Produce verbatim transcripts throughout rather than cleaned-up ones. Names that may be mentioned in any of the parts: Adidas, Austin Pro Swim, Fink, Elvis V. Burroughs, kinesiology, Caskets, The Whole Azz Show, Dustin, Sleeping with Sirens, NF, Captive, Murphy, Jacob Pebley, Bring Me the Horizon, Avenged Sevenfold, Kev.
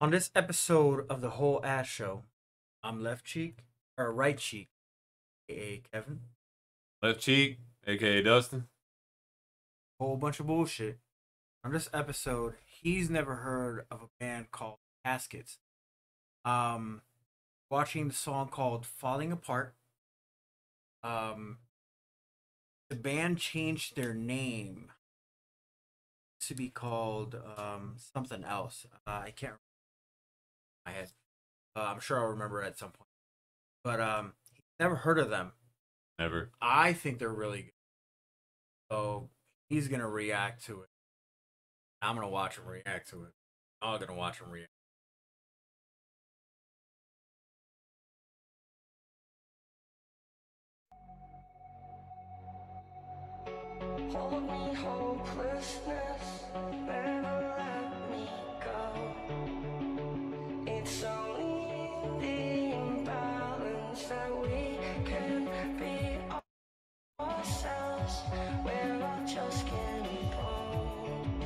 On this episode of The Whole Azz Show, I'm Left Cheek, or Right Cheek, aka Kevin. Left Cheek, aka Dustin. Whole bunch of bullshit. On this episode, he's never heard of a band called Caskets. Um, watching the song called Falling Apart. Um, the band changed their name to be called um, something else. Uh, I can't remember. My head. Uh, I'm sure I'll remember it at some point. But um, never heard of them. Never. I think they're really good. So he's gonna react to it. I'm gonna watch him react to it. I'm all gonna watch him react. Hold me hopelessness, never let me go. It's only the imbalance that we can be ourselves. We're all just getting old.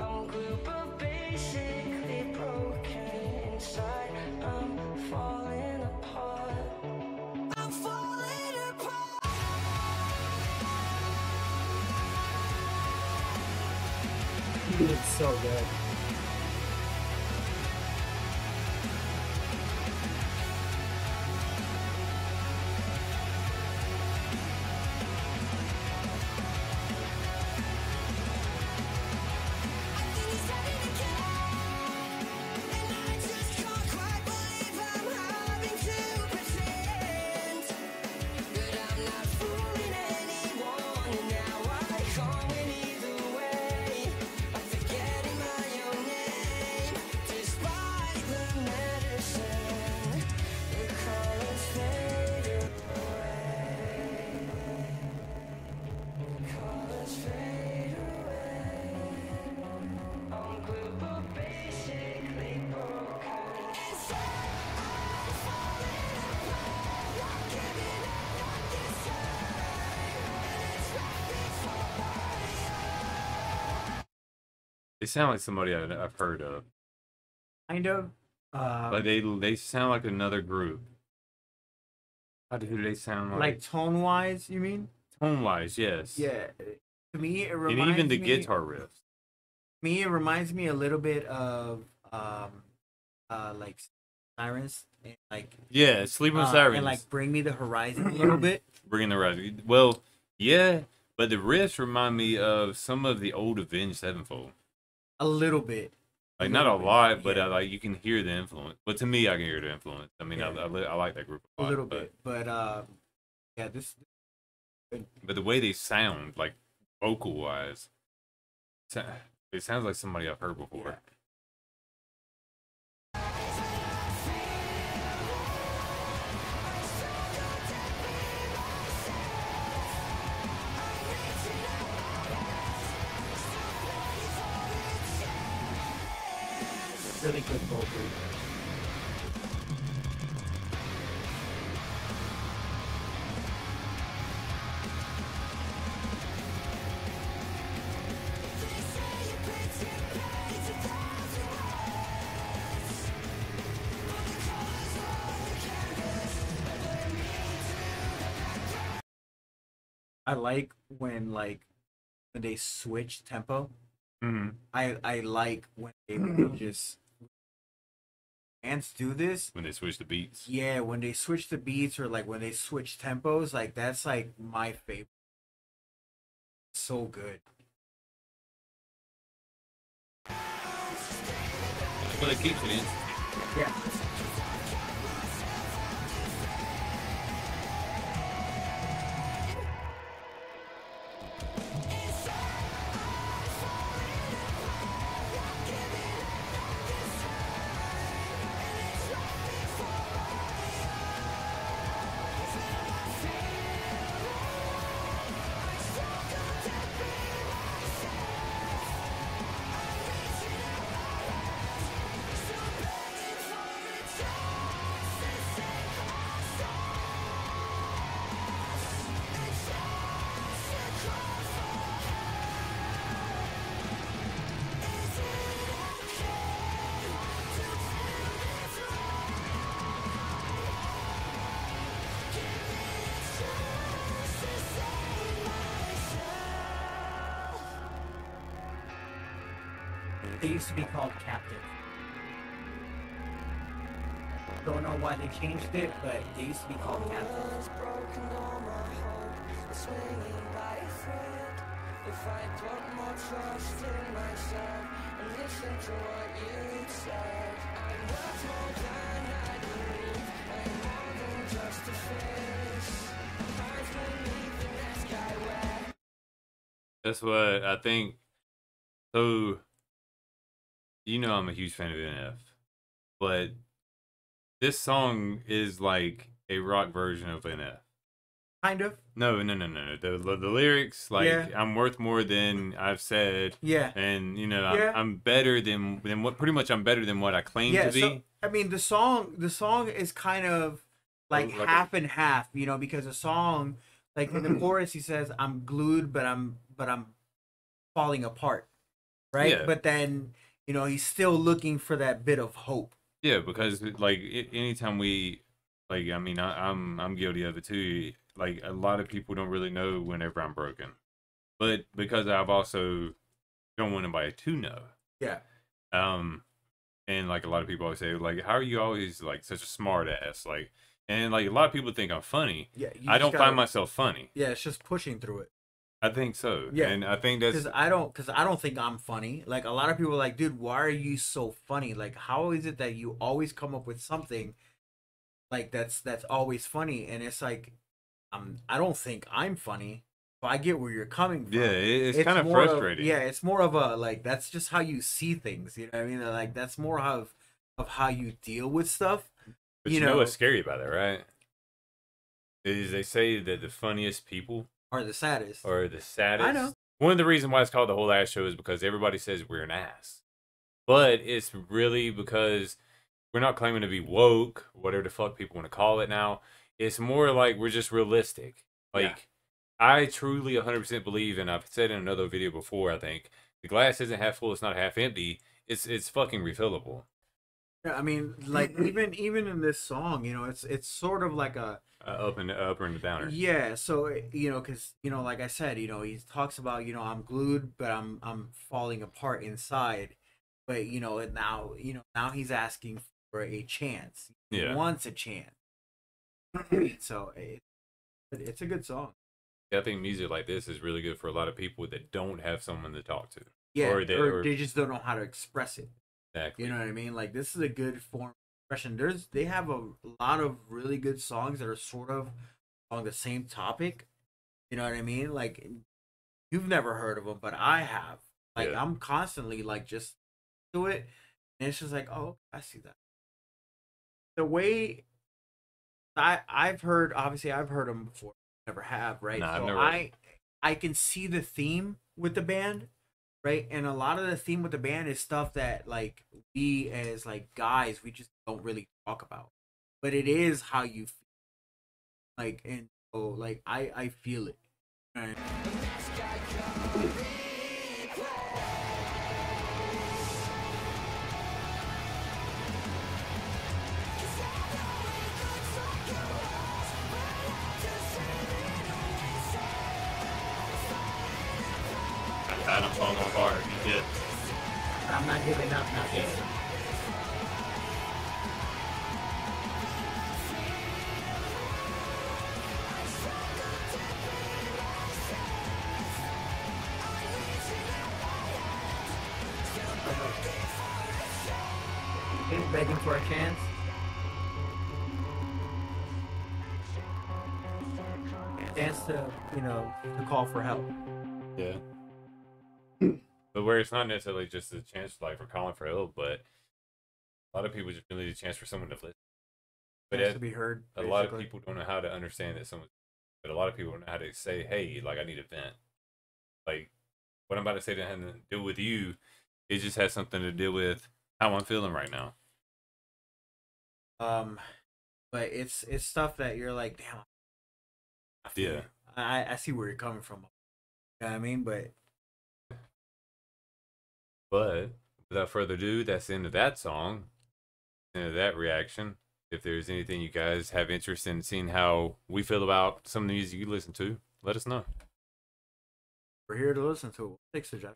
I'm glued but basically broken inside. I'm falling apart. I'm falling apart. It's so good. They sound like somebody I've heard of. Kind of. Uh, but they they sound like another group. How do, who do they sound like? Like tone-wise, you mean? Tone-wise, yes. Yeah. To me, it reminds me... And even the me, guitar riffs. To me, it reminds me a little bit of, um, uh, like, Sirens. And like, yeah, Sleeping with Sirens. Uh, and, like, Bring Me the Horizon a little bit. Bring the Horizon. Well, yeah, but the riffs remind me of some of the old Avenged Sevenfold. A little bit. Like, not a lot, but I, like you can hear the influence. But to me, I can hear the influence. I mean, I, I, I like that group a lot. A little bit, but uh, yeah, this. But the way they sound, like vocal-wise, it sounds like somebody I've heard before. Yeah. Really good vocal. I like when like when they switch tempo. Mm-hmm. I I like when they just bands do this when they switch the beats. Yeah, when they switch the beats or like when they switch tempos, like that's like my favorite. So good. But it keeps it in. Yeah. They used to be called Captive. Don't know why they changed it, but they used to be called Captive. If I put more trust in myself and listen to what you said, I'm worth more than I believe, I'm more than just a face. I've been leaving that sky where. That's what I think. So, you know, I'm a huge fan of N F, but this song is like a rock version of N F. Kind of. No, no, no, no. The the, the lyrics, like, yeah. I'm worth more than I've said. Yeah. And, you know, yeah. I'm, I'm better than, than what, pretty much I'm better than what I claim yeah, to be. So, I mean, the song, the song is kind of like, like half a, and half, you know, because the song, like in the chorus, he says, I'm glued, but I'm, but I'm falling apart. Right. Yeah. But then, you know, he's still looking for that bit of hope. Yeah. Because like it, anytime we, like, I mean, I, I'm, I'm guilty of it too. Like, a lot of people don't really know whenever I'm broken. But because I've also don't want anybody to know. Yeah. Um, and, like, a lot of people always say, like, how are you always, like, such a smart ass? Like, and, like, a lot of people think I'm funny. Yeah. I don't gotta, find myself funny. Yeah, it's just pushing through it. I think so. Yeah. And I think that's... Because I don't, because I don't think I'm funny. Like, a lot of people are like, dude, why are you so funny? Like, how is it that you always come up with something, like, that's that's always funny? And it's like... Um, I don't think I'm funny, but I get where you're coming from. Yeah, it's, it's kind of frustrating. Of, yeah, it's more of a, like, that's just how you see things. You know what I mean? Like, that's more of, of how you deal with stuff. But you, you know, know what's scary about that, right? Is they say that the funniest people... Are the saddest. Are the saddest. I know. One of the reasons why it's called The Whole Azz Show is because everybody says we're an ass. But it's really because we're not claiming to be woke, whatever the fuck people want to call it now. It's more like we're just realistic. Like, yeah. I truly one hundred percent believe, and I've said in another video before, I think, the glass isn't half full, it's not half empty. It's it's fucking refillable. Yeah, I mean, like, even even in this song, you know, it's it's sort of like a... Uh, up and up and downer. Yeah, so, you know, because, you know, like I said, you know, he talks about, you know, I'm glued, but I'm I'm falling apart inside. But, you know, and now, you know, now he's asking for a chance. He yeah. wants a chance. So it, it's a good song. Yeah, I think music like this is really good for a lot of people that don't have someone to talk to. Yeah, or they, or, or they just don't know how to express it. Exactly. You know what I mean? Like, this is a good form of expression. There's they have a lot of really good songs that are sort of on the same topic. You know what I mean? Like, you've never heard of them, but I have. Like, yeah. I'm constantly like just to it, and it's just like, oh, I see that. The way. I, I've heard, obviously, I've heard them before. Never have, right? Nah, so I've never... I, I can see the theme with the band, right? And a lot of the theme with the band is stuff that, like, we as, like, guys, we just don't really talk about. But it is how you feel. Like, and so, like, I, I feel it. Right? I'm falling apart. Yeah. I'm not giving up, not yet. He's begging for a chance. Dance to, you know, to call for help. Yeah. But where it's not necessarily just a chance, like, for calling for help, but a lot of people just need a chance for someone to listen. But it, to be heard, a basically. lot of people don't know how to understand that someone. But a lot of people don't know how to say, "Hey, like, I need a vent." Like, what I'm about to say doesn't have to do with you. It just has something to do with how I'm feeling right now. Um, but it's it's stuff that you're like, damn. I feel yeah. I I see where you're coming from. You know what I mean, but. But without further ado, that's the end of that song, the end of that reaction. If there's anything you guys have interest in seeing how we feel about some of the music you listen to, let us know. We're here to listen to. Thanks, Jeff.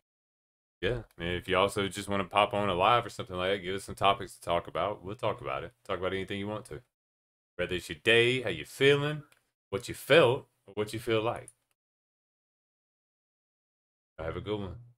Yeah, I mean, if you also just want to pop on a live or something like that, give us some topics to talk about. We'll talk about it. Talk about anything you want to. Whether it's your day, how you're feeling, what you felt, or what you feel like. Have a good one.